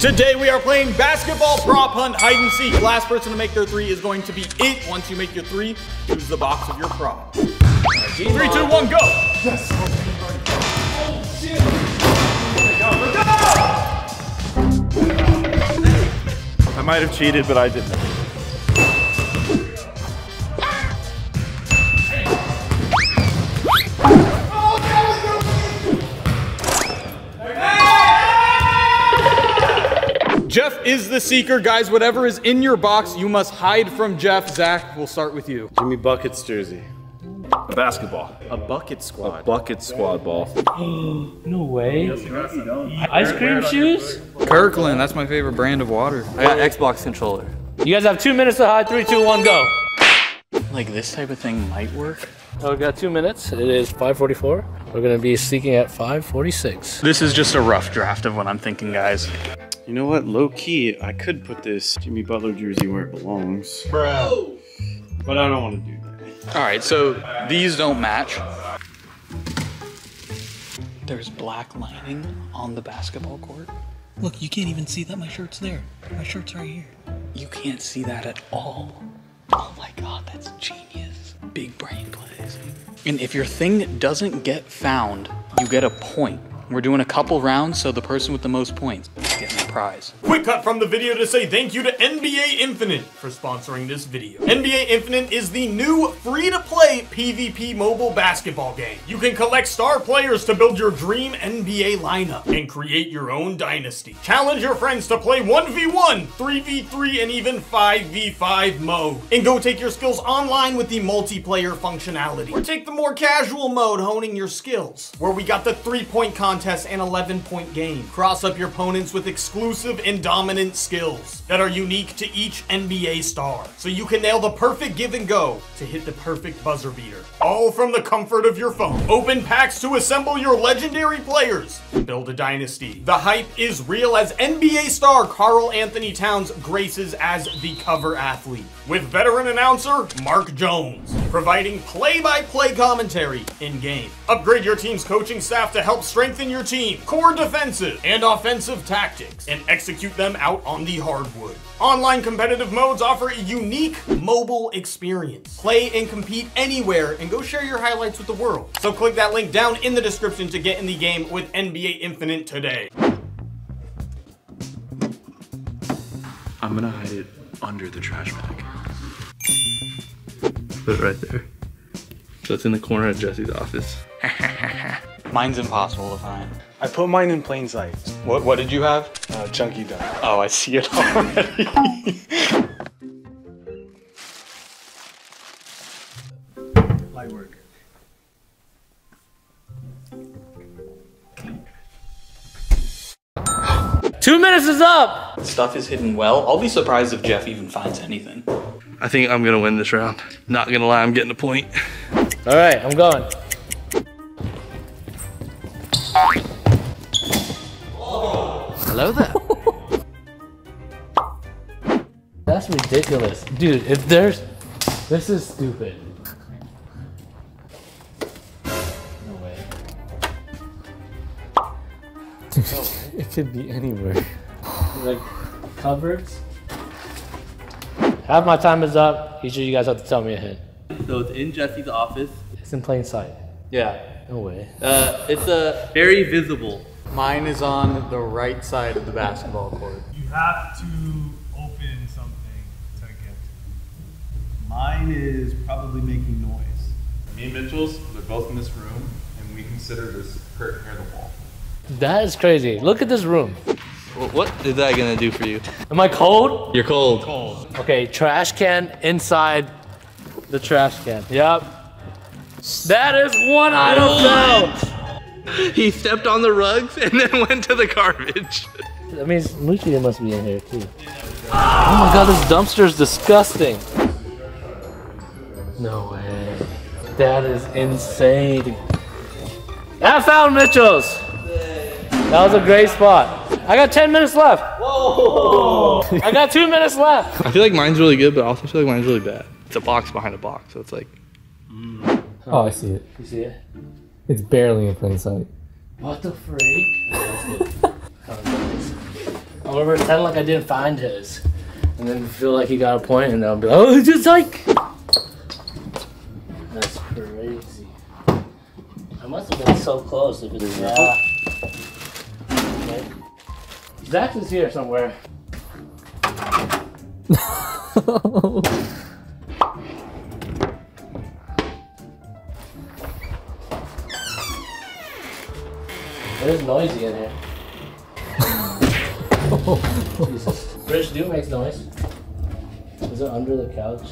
Today we are playing basketball prop hunt hide and seek. Last person to make their three is going to be it. Once you make your three, choose the box of your prop. Right, 3, 2, 1, go! Yes! Oh shit! Go! I might have cheated, but I didn't. Jeff is the seeker, guys. Whatever is in your box, you must hide from Jeff. Zach, we'll start with you. Jimmy Bucket's jersey. A basketball. A bucket squad. A bucket squad ball. No way. Ice cream shoes? Kirkland, that's my favorite brand of water. I got an Xbox controller. You guys have 2 minutes to hide. 3, 2, 1, go. Like this type of thing might work. Oh, we've got 2 minutes. It is 5:44. We're gonna be seeking at 5:46. This is just a rough draft of what I'm thinking, guys. You know what? Low key, I could put this Jimmy Butler jersey where it belongs. Bro! But I don't want to do that. Alright, so these don't match. There's black lining on the basketball court. Look, you can't even see that my shirt's there. My shirt's right here. You can't see that at all. Oh my god, that's genius. Big brain plays. And if your thing doesn't get found, you get a point. We're doing a couple rounds, so the person with the most points gets the prize. Quick cut from the video to say thank you to NBA Infinite for sponsoring this video. NBA Infinite is the new free-to-play PvP mobile basketball game. You can collect star players to build your dream NBA lineup and create your own dynasty. Challenge your friends to play 1v1, 3v3, and even 5v5 mode. And go take your skills online with the multiplayer functionality. Or take the more casual mode, honing your skills, where we got the 3-point contest and 11-point game. Cross up your opponents with exclusive and dominant skills that are unique to each NBA star, so you can nail the perfect give and go to hit the perfect buzzer beater. All from the comfort of your phone. Open packs to assemble your legendary players and build a dynasty. The hype is real as NBA star Karl Anthony Towns graces as the cover athlete with veteran announcer Mark Jones, providing play-by-play commentary in-game. Upgrade your team's coaching staff to help strengthen your team, core defensive and offensive tactics, and execute them out on the hardwood. Online competitive modes offer a unique mobile experience. Play and compete anywhere and go share your highlights with the world. So click that link down in the description to get in the game with NBA Infinite today. I'm gonna hide it under the trash bag. Put it right there. So it's in the corner of Jesse's office. Mine's impossible to find. I put mine in plain sight. What did you have? Chunky Duck. Oh, I see it already. Light work. Two minutes is up! Stuff is hidden well. I'll be surprised if Jeff even finds anything. I think I'm gonna win this round. Not gonna lie, I'm getting a point. All right, I'm going. Oh. Hello there. That's ridiculous. Dude, if there's... This is stupid. No way. Dude, it could be anywhere. Like, cupboards? Half my time is up. Each of you guys have to tell me ahead. So it's in Jesse's office. It's in plain sight. Yeah. No way. It's a very visible. Mine is on the right side of the basketball court. You have to open something to get to. Mine is probably making noise. Me and Mitchell's, they're both in this room, and we consider this curtain near the wall. That is crazy. Look at this room. Well, what is that gonna do for you? Am I cold? You're cold. Cold. Okay, trash can inside the trash can. Yep. That is one item now. He stepped on the rugs and then went to the garbage. That means Moochie must be in here too. Oh my god, this dumpster is disgusting. No way. That is insane. I found Mitchell's. That was a great spot. I got 10 minutes left. Whoa. I got 2 minutes left. I feel like mine's really good, but I also feel like mine's really bad. It's a box behind a box, so it's like... Oh, I see it. You see it? It's barely in plain sight. What the freak? all over, pretend like I didn't find his. And then feel like he got a point, and I'll be like, oh, it's just like. That's crazy. I must have been so close if it's not. Okay. Zach is here somewhere. It is noisy in here. Jesus. Rich dude makes noise. Is it under the couch?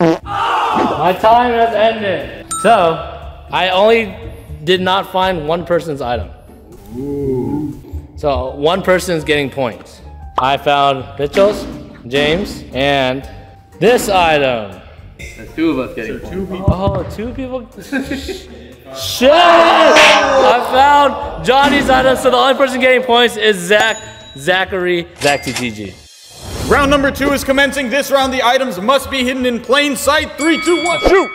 Oh! My time has ended. So, I only did not find one person's item. Ooh. So, one person's getting points. I found Mitchell's, James, and this item. There's two of us getting points. Two people. Oh, two people? Shit! I found Johnny's item, so the only person getting points is ZackTTG. Round number 2 is commencing. This round, the items must be hidden in plain sight. 3, 2, 1, shoot!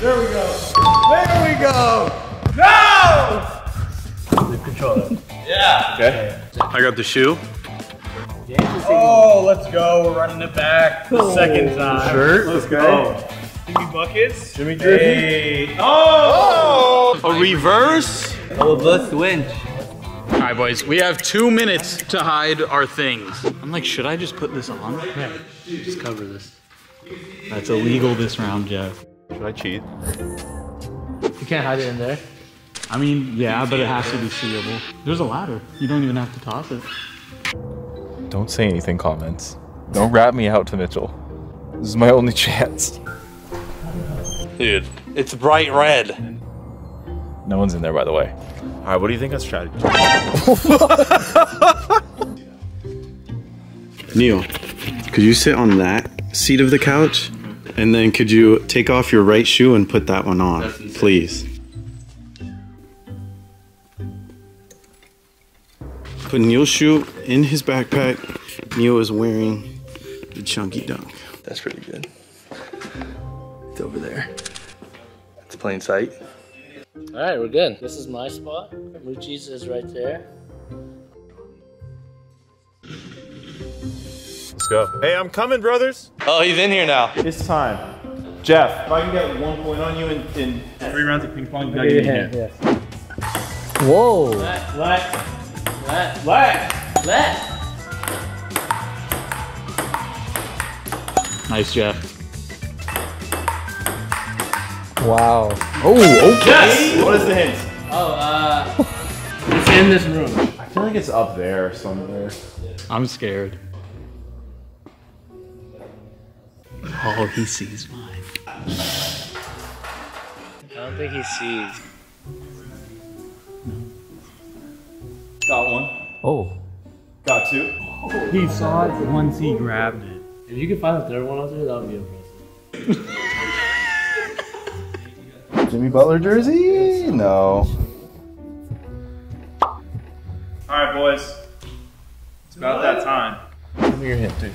There we go. There we go. No! Control it. Yeah. Okay. I got the shoe. Oh, let's go. We're running it back the second time. Shirt. Let's go. Jimmy buckets. Jimmy jersey. Hey. Oh! A reverse. Oh, the switch. All right, boys. We have 2 minutes to hide our things. I'm like, should I just put this on? Yeah. Just cover this. That's illegal this round, Jeff. Should I cheat? You can't hide it in there. I mean, yeah, but it has to be seeable. There's a ladder. You don't even have to toss it. Don't say anything, comments. Don't rat me out to Mitchell. This is my only chance. Dude, it's bright red. No one's in there, by the way. All right, what do you think of strategy? Neil, could you sit on that seat of the couch? And then could you take off your right shoe and put that one on, please? Put Neil's shoe in his backpack. Neil is wearing the Chunky Dunk. That's pretty good. It's over there. It's plain sight. All right, we're good. This is my spot. Moochie's is right there. Go. Hey, I'm coming, brothers. Oh, he's in here now. It's time. Jeff, if I can get 1 point on you in 3 rounds of ping pong, you gotta get in here. Whoa. Let. Nice, Jeff. Wow. Oh, okay. Yes. What is the hint? Oh, it's in this room. I feel like it's up there somewhere. I'm scared. Oh, he sees mine. I don't think he sees. Got one. Oh. Got two. Oh, he saw it once he grabbed it. If you could find a third one out there, that would be impressive. Jimmy Butler jersey? No. All right, boys. It's about that time. Give me your hint, dude.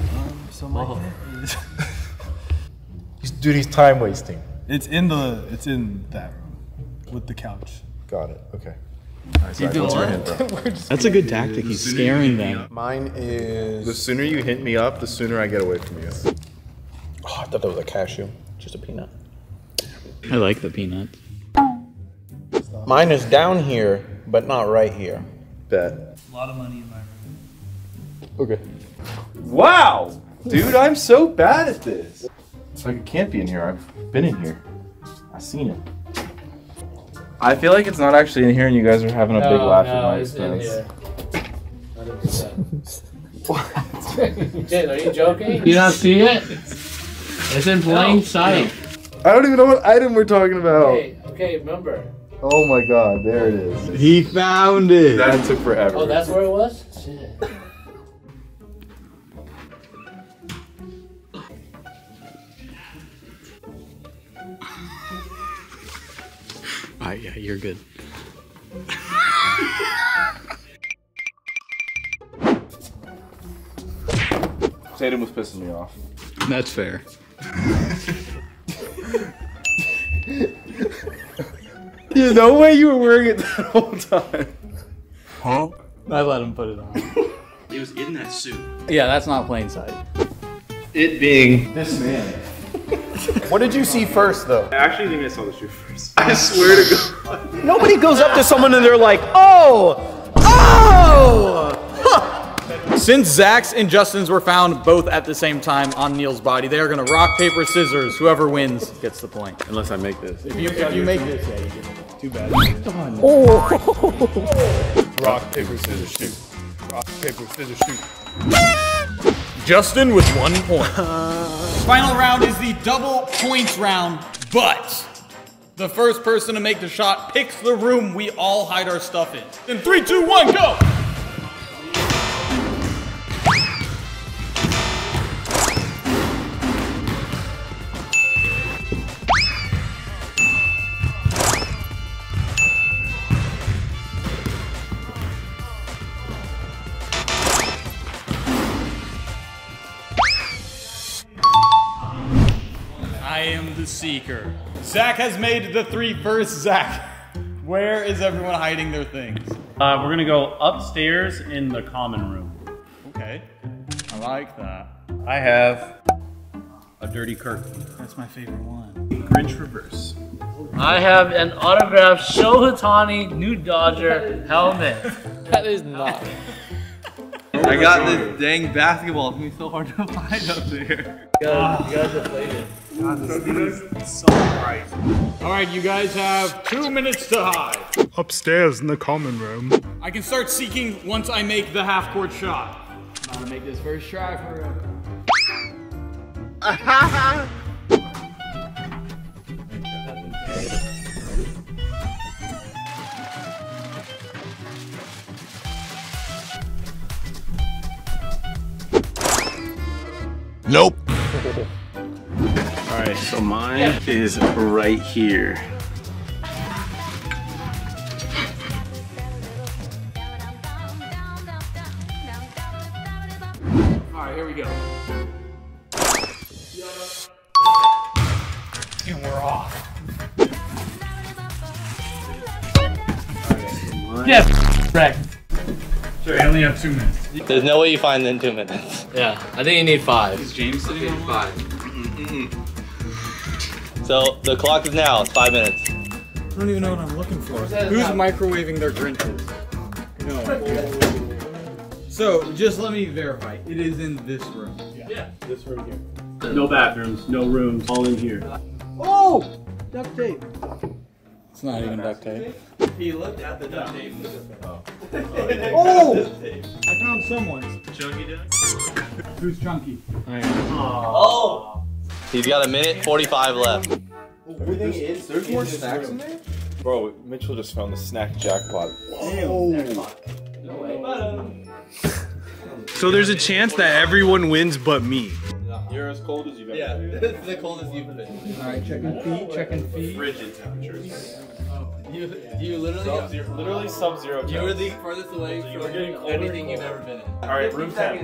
Dude, he's time wasting. It's in that room with the couch. Got it. Okay. All right, sorry, what's your hint, bro? That's a good tactic. He's scaring them. Mine is. The sooner you hit me up, the sooner I get away from you. Oh, I thought that was a cashew. Just a peanut. I like the peanut. Mine is down here, but not right here. Bet. A lot of money in my room. Okay. Wow, dude, I'm so bad at this. It's like it can't be in here. I've been in here. I've seen it. I feel like it's not actually in here, and you guys are having a big laugh at my expense. What? Dude, are you joking? You don't see it? It's in plain sight. I don't even know what item we're talking about. Okay, remember. Oh my god, there it is. He found it. That took forever. Oh, that's where it was? Shit. All right, yeah, you're good. Tatum was pissing me off. That's fair. There's no way you were wearing it that whole time. Huh? I let him put it on. It was in that suit. Yeah, that's not plain sight. It being this man. What did you see first, though? I actually think I saw the shoe first. I swear to God. Nobody goes up to someone and they're like, oh! Oh! Huh. Since Zach's and Justin's were found both at the same time on Neil's body, they are going to rock, paper, scissors. Whoever wins gets the point. Unless I make this. If you make this, yeah, you get the point. Too bad. Come on. Oh. Rock, paper, scissors, shoot. Rock, paper, scissors, shoot. Justin with 1 point. Final round is the double points round, but the first person to make the shot picks the room we all hide our stuff in. In 3, 2, 1, go! Seeker. Zach has made the three first. Zach, where is everyone hiding their things? We're gonna go upstairs in the common room. Okay, I like that. I have a dirty curtain. That's my favorite one. Grinch reverse. I have an autographed Shohei Ohtani new Dodger helmet. That is not. I got this dang basketball. It's gonna be so hard to find up there. You guys have played it. God, this is so bright. All right, you guys have 2 minutes to hide. Upstairs in the common room. I can start seeking once I make the half-court shot. I'm gonna make this first try for real. Nope. All right, so mine is right here. All right, here we go. And we're off. Right, yes, correct. Sure, I only have 2 minutes. There's no way you find it in 2 minutes. Yeah, I think you need 5. Is James sitting on 5? So the clock is now 5 minutes. I don't even know what I'm looking for. Who's microwaving their Grinches? No. So just let me verify. It is in this room. Yeah. This room here. No bathrooms, no rooms, all in here. Oh! Duct tape. It's not even duct tape. He looked at the duct tape. Oh! I found someone. Chunky duck? Who's Chunky? I am. Oh! He's got a minute 45 left. Everything is? There's more snacks in there? Bro, Mitchell just found the snack jackpot. Whoa! No way. So there's a chance that everyone wins but me. You're as cold as you've been. Yeah, this is the coldest you've been. Alright, checking feet. Frigid temperatures. You literally sub-zero. You were the furthest away from anything you've ever been in. All right, room temp.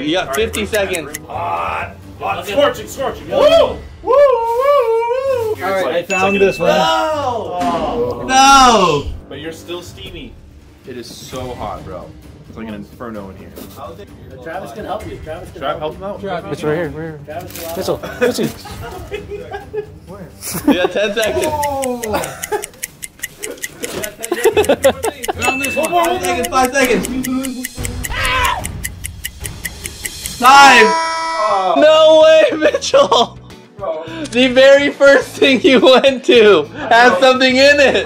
You got 50 seconds. Hot, hot, scorching. Woo! Woo! All right, I found this one. No! No! But you're still steamy. It is so hot, bro. It's like an inferno in here. Travis can help you. Travis, help him out. It's right here. Travis, Mitchell, Mitchell. Where? You got 10 seconds. Found this one. 5 seconds. Time! Oh. No way, Mitchell! Bro. The very first thing you went to has something in it!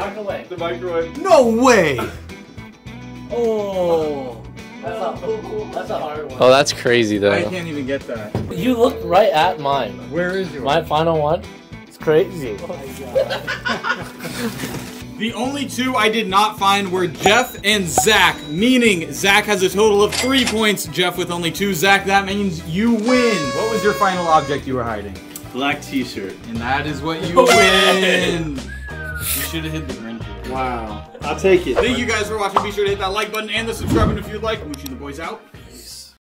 The microwave. No way! Oh. That's a hard one. Oh, that's crazy, though. I can't even get that. You looked right at mine. Where is yours? My final one? It's crazy. Oh my God. The only two I did not find were Jeff and Zach, meaning Zach has a total of 3 points, Jeff with only 2. Zach, that means you win. What was your final object you were hiding? Black t-shirt. And that is what you win. You should have hit the green key. Wow. I'll take it. Thank you guys for watching. Be sure to hit that like button and the subscribe button if you'd like. Moochie and the boys out. Peace.